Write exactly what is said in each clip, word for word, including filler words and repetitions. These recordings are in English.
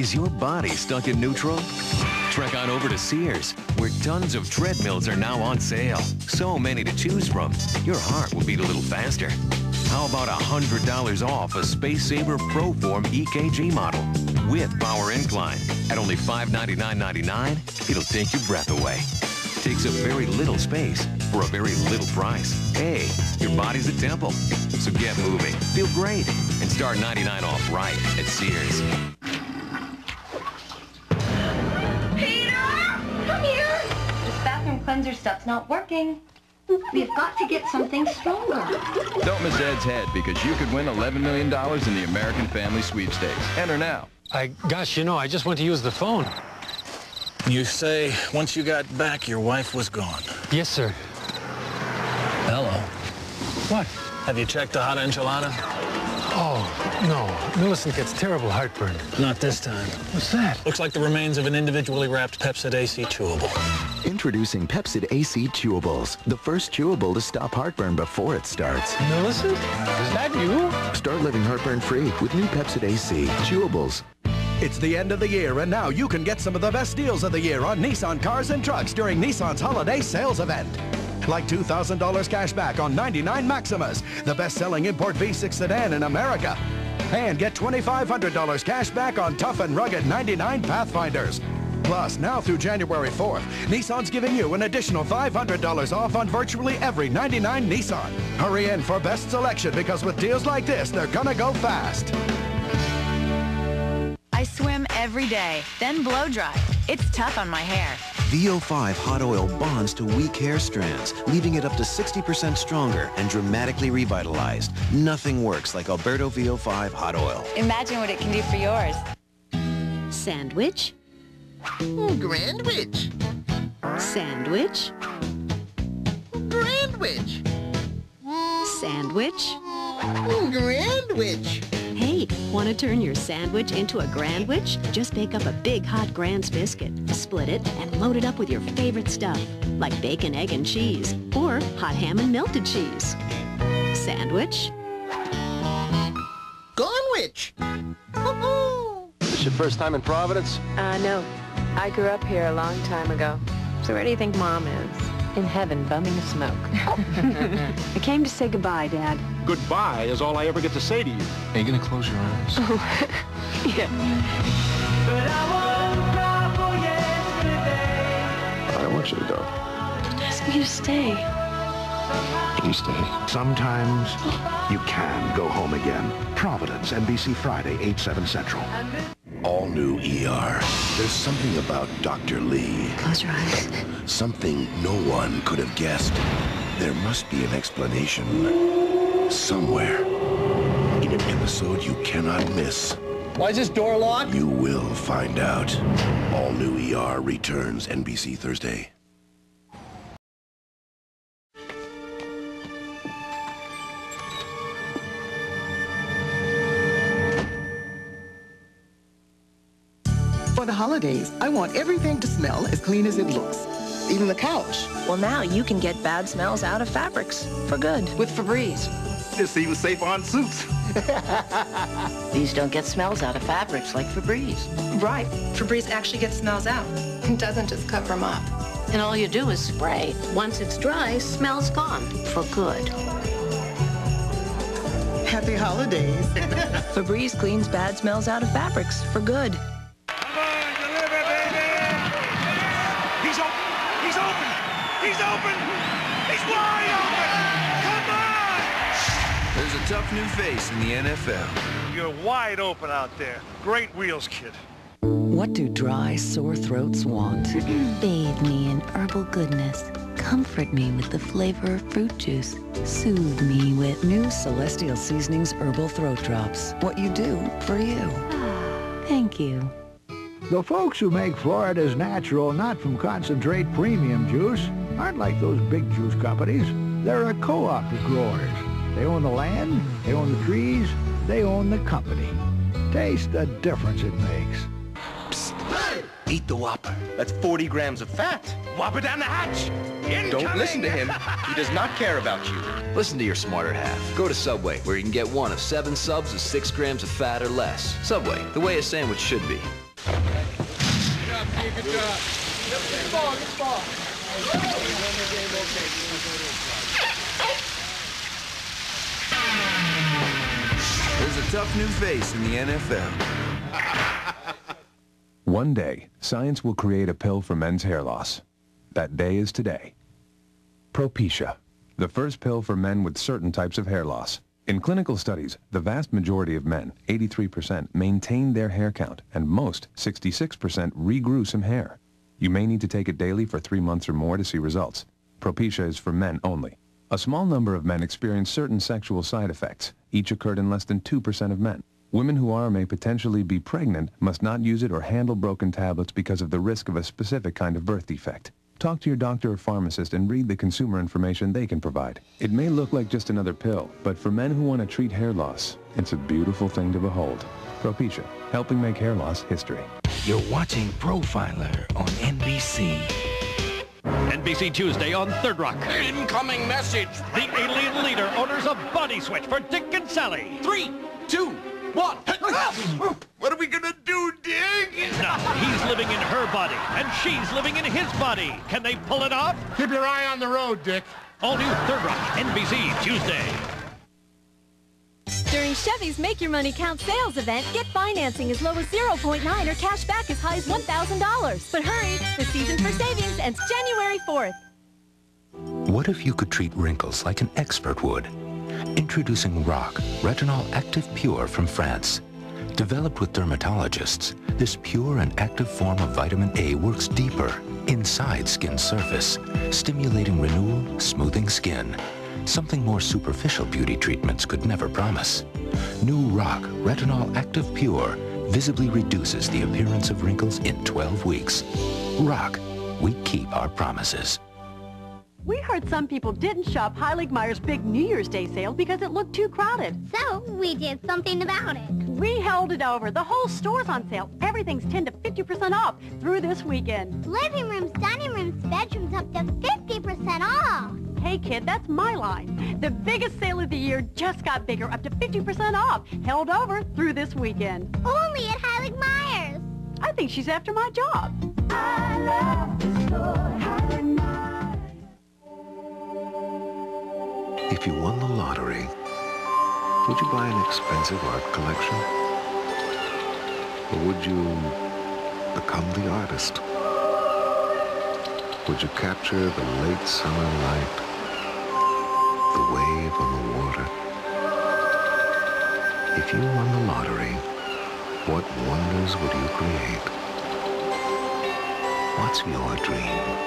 Is your body stuck in neutral? Trek on over to Sears, where tons of treadmills are now on sale. So many to choose from, your heart will beat a little faster. How about one hundred dollars off a Space Saver ProForm E K G model with power incline at only five ninety-nine ninety-nine? It'll take your breath away. Takes a very little space for a very little price. Hey, your body's a temple, so get moving, feel great, and start ninety-nine off right at Sears. Cleanser stuff's not working. We've got to get something stronger. Don't miss Ed's head, because you could win eleven million dollars in the American Family Sweepstakes. Enter now. I, gosh, you know, I just went to use the phone. You say once you got back, your wife was gone. Yes, sir. Hello. What? Have you checked the hot enchilada? Oh, no. Millicent gets terrible heartburn. Not this time. What's that? Looks like the remains of an individually wrapped Pepcid A C chewable. Introducing Pepcid A C Chewables, the first chewable to stop heartburn before it starts. Millicent, is that you? Start living heartburn free with new Pepcid A C Chewables. It's the end of the year, and now you can get some of the best deals of the year on Nissan cars and trucks during Nissan's holiday sales event. Like two thousand dollars cash back on ninety-nine Maximas, the best-selling import V six sedan in America. And get twenty-five hundred dollars cash back on tough and rugged ninety-nine Pathfinders. Plus, now through January fourth, Nissan's giving you an additional five hundred dollars off on virtually every ninety-nine Nissan. Hurry in for best selection, because with deals like this, they're gonna go fast. I swim every day, then blow dry. It's tough on my hair. V O five hot oil bonds to weak hair strands, leaving it up to sixty percent stronger and dramatically revitalized. Nothing works like Alberto V O five hot oil. Imagine what it can do for yours. Sandwich. Grandwich. Sandwich. Grandwich. Sandwich. Grandwich. Hey, want to turn your sandwich into a Grandwich? Just bake up a big hot Grand's biscuit, split it, and load it up with your favorite stuff, like bacon, egg, and cheese, or hot ham and melted cheese. Sandwich. Grandwich. This your first time in Providence? Uh, no. I grew up here a long time ago. So where do you think Mom is? In heaven, bumming a smoke. I came to say goodbye, Dad. Goodbye is all I ever get to say to you. Are you going to close your eyes? Yeah. But I won't cry for yesterday. I don't want you to go. Don't ask me to stay. Please stay. Sometimes you can go home again. Providence, N B C Friday, eight seven Central. All new E R. There's something about Doctor Lee. Close your eyes. Something no one could have guessed. There must be an explanation somewhere in an episode you cannot miss. Why is this door locked? You will find out. All new E R returns N B C Thursday. For the holidays, I want everything to smell as clean as it looks, even the couch. Well, now you can get bad smells out of fabrics for good with Febreze. It's even safe on suits. These don't get smells out of fabrics like Febreze. Right. Febreze actually gets smells out and doesn't just cover them up. And all you do is spray. Once it's dry, smell's gone for good. Happy holidays. Febreze cleans bad smells out of fabrics for good. He's open! He's wide open! Come on! There's a tough new face in the N F L. You're wide open out there. Great wheels, kid. What do dry, sore throats want? Bathe me in herbal goodness. Comfort me with the flavor of fruit juice. Soothe me with new Celestial Seasonings Herbal Throat Drops. What you do for you. Thank you. The folks who make Florida's Natural not from concentrate premium juice aren't like those big juice companies. They're a co-op of growers. They own the land, they own the trees, they own the company. Taste the difference it makes. Psst. Hey! Eat the Whopper. That's forty grams of fat. Whopper down the hatch. Incoming. Don't listen to him. He does not care about you. Listen to your smarter half. Go to Subway, where you can get one of seven subs of six grams of fat or less. Subway, the way a sandwich should be. Good job, good job. Good ball, good ball. There's a tough new face in the N F L. One day, science will create a pill for men's hair loss. That day is today. Propecia, the first pill for men with certain types of hair loss. In clinical studies, the vast majority of men, eighty-three percent, maintained their hair count, and most, sixty-six percent, regrew some hair. You may need to take it daily for three months or more to see results. Propecia is for men only. A small number of men experience certain sexual side effects. Each occurred in less than two percent of men. Women who are or may potentially be pregnant must not use it or handle broken tablets because of the risk of a specific kind of birth defect. Talk to your doctor or pharmacist and read the consumer information they can provide. It may look like just another pill, but for men who want to treat hair loss, it's a beautiful thing to behold. Propecia, helping make hair loss history. You're watching Profiler on N B C. N B C Tuesday on Third Rock. Incoming message. The alien leader orders a body switch for Dick and Sally. Three, two, one. What are we gonna do, Dick? No, he's living in her body, and she's living in his body. Can they pull it off? Keep your eye on the road, Dick. All new Third Rock, N B C Tuesday. During Chevy's Make Your Money Count sales event, get financing as low as zero point nine or cash back as high as one thousand dollars. But hurry, the season for savings ends January fourth. What if you could treat wrinkles like an expert would? Introducing R O C Retinol Active Pure from France. Developed with dermatologists, this pure and active form of vitamin A works deeper, inside skin surface, stimulating renewal, smoothing skin. Something more superficial beauty treatments could never promise. New R O C Retinol Active Pure visibly reduces the appearance of wrinkles in twelve weeks. R O C, we keep our promises. We heard some people didn't shop Heilig-Meyers' big New Year's Day sale because it looked too crowded. So, we did something about it. We held it over. The whole store's on sale. Everything's ten to fifty percent off through this weekend. Living rooms, dining rooms, bedrooms up to fifty percent off. Hey, kid, that's my line. The biggest sale of the year just got bigger, up to fifty percent off. Held over through this weekend. Only at Heilig-Meyers. I think she's after my job. I love the store, Heilig-Meyers. If you won the lottery, would you buy an expensive art collection? Or would you become the artist? Would you capture the late summer light, the wave on the water? If you won the lottery, what wonders would you create? What's your dream?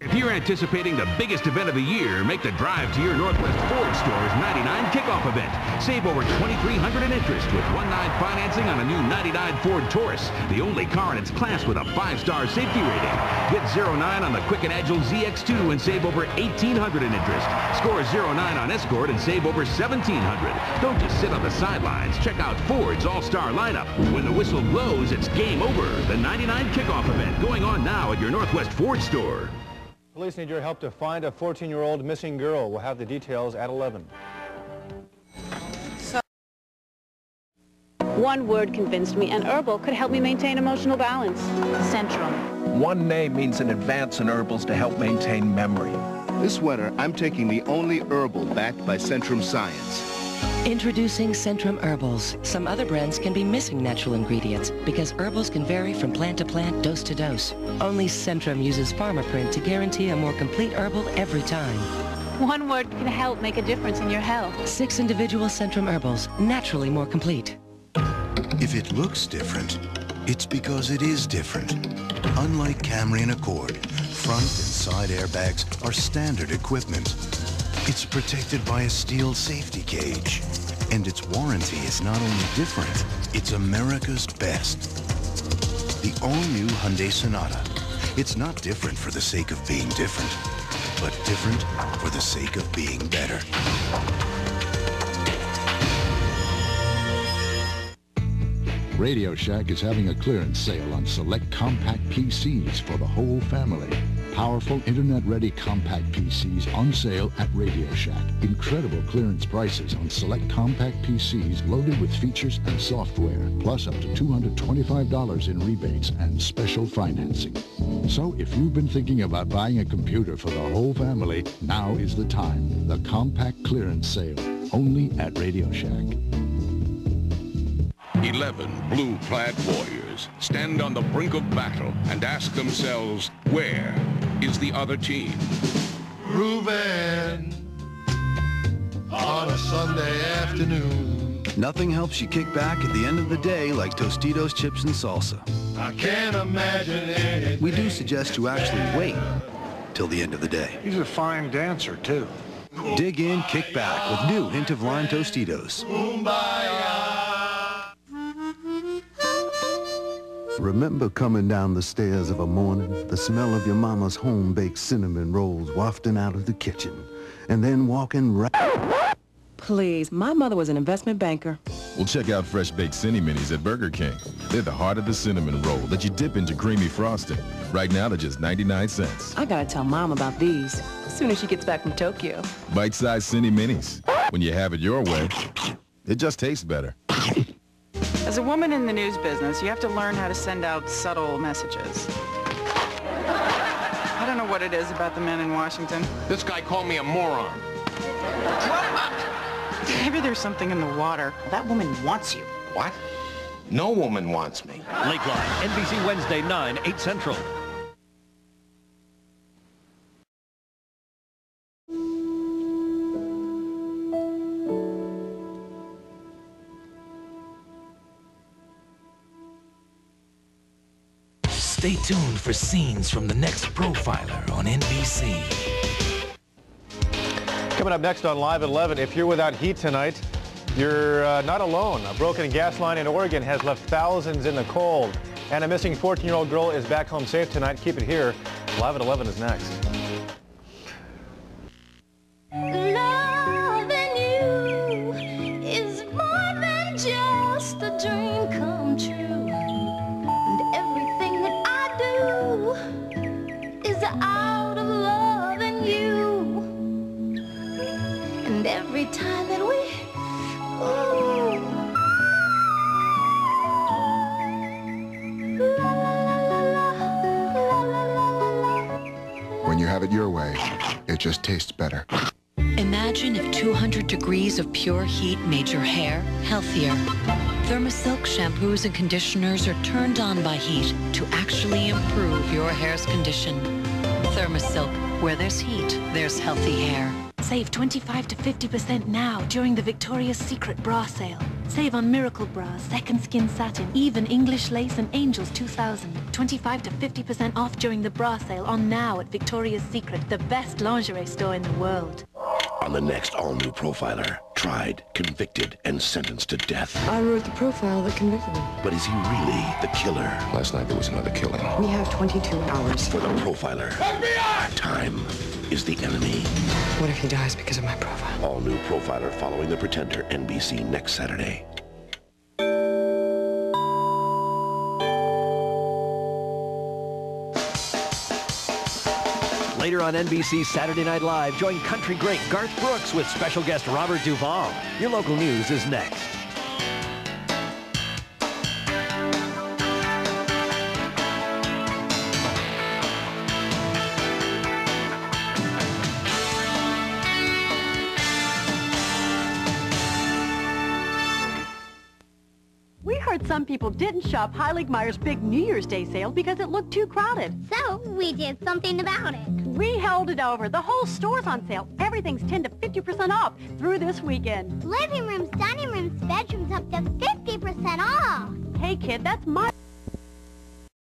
If you're anticipating the biggest event of the year, make the drive to your Northwest Ford Stores ninety-nine kickoff event. Save over twenty-three hundred dollars in interest with one nine financing on a new ninety-nine Ford Taurus, the only car in its class with a five-star safety rating. Get zero nine on the quick and agile Z X two and save over eighteen hundred dollars in interest. Score zero nine on Escort and save over seventeen hundred dollars. Don't just sit on the sidelines. Check out Ford's all-star lineup. When the whistle blows, it's game over. The ninety-nine kickoff event going on now at your Northwest Ford Store. Police need your help to find a fourteen-year-old missing girl. We'll have the details at eleven. So, one word convinced me, and herbal could help me maintain emotional balance. Centrum. One name means an advance in herbals to help maintain memory. This winter, I'm taking the only herbal backed by Centrum Science. Introducing Centrum Herbals. Some other brands can be missing natural ingredients because herbals can vary from plant to plant, dose to dose. Only Centrum uses PharmaPrint to guarantee a more complete herbal every time. One word can help make a difference in your health. Six individual Centrum Herbals, naturally more complete. If it looks different, it's because it is different. Unlike Camry and Accord, front and side airbags are standard equipment. It's protected by a steel safety cage. And its warranty is not only different, it's America's best. The all-new Hyundai Sonata. It's not different for the sake of being different, but different for the sake of being better. Radio Shack is having a clearance sale on select compact P Cs for the whole family. powerful internet-ready compact P Cs on sale at Radio Shack. Incredible clearance prices on select compact P Cs loaded with features and software, plus up to two hundred twenty-five dollars in rebates and special financing. So if you've been thinking about buying a computer for the whole family, now is the time. The compact clearance sale, only at Radio Shack. eleven blue plaid warriors stand on the brink of battle and ask themselves, where is the other team? Reuben, on a Sunday afternoon. Nothing helps you kick back at the end of the day like Tostitos chips and salsa. I can't imagine anything. We do suggest you actually wait till the end of the day. He's a fine dancer, too. Dig in, kick back with new hint of lime Tostitos. Remember coming down the stairs of a morning, the smell of your mama's home-baked cinnamon rolls wafting out of the kitchen, and then walking right... Please, my mother was an investment banker. Well, check out fresh-baked Cini-Minis at Burger King. They're the heart of the cinnamon roll that you dip into creamy frosting. Right now, they're just ninety-nine cents. I gotta tell Mom about these as soon as she gets back from Tokyo. Bite-sized Cini-Minis. When you have it your way, it just tastes better. As a woman in the news business, you have to learn how to send out subtle messages. I don't know what it is about the men in Washington. This guy called me a moron. Maybe there's something in the water. That woman wants you. What? No woman wants me. Lakeline, N B C Wednesday, nine, eight Central. Stay tuned for scenes from the next Profiler on N B C. Coming up next on Live at eleven, if you're without heat tonight, you're uh, not alone. A broken gas line in Oregon has left thousands in the cold. And a missing fourteen-year-old girl is back home safe tonight. Keep it here. Live at eleven is next. Loving you is more than just a dream come true. Every time that we... Ooh. La, la, la, la, la, la, la, la. When you have it your way, it just tastes better. Imagine if two hundred degrees of pure heat made your hair healthier. ThermaSilk shampoos and conditioners are turned on by heat to actually improve your hair's condition. ThermaSilk, where there's heat, there's healthy hair. Save twenty-five to fifty percent now during the Victoria's Secret bra sale. Save on Miracle Bras, Second Skin Satin, Even English Lace, and Angels two thousand. twenty-five to fifty percent off during the bra sale on now at Victoria's Secret, the best lingerie store in the world. On the next all-new Profiler, tried, convicted, and sentenced to death. I wrote the profile that convicted him. But is he really the killer? Last night there was another killing. We have twenty-two hours. For the Profiler, F B I! Time is the enemy. What if he dies because of my profile? All new Profiler, following the Pretender, N B C next Saturday. Later on N B C Saturday Night Live, join country great Garth Brooks with special guest Robert Duvall. Your local news is next. Some people didn't shop Heilig-Meyer's big New Year's Day sale because it looked too crowded. So, we did something about it. We held it over. The whole store's on sale. Everything's ten to fifty percent off through this weekend. Living rooms, dining rooms, bedrooms up to fifty percent off. Hey, kid, that's my...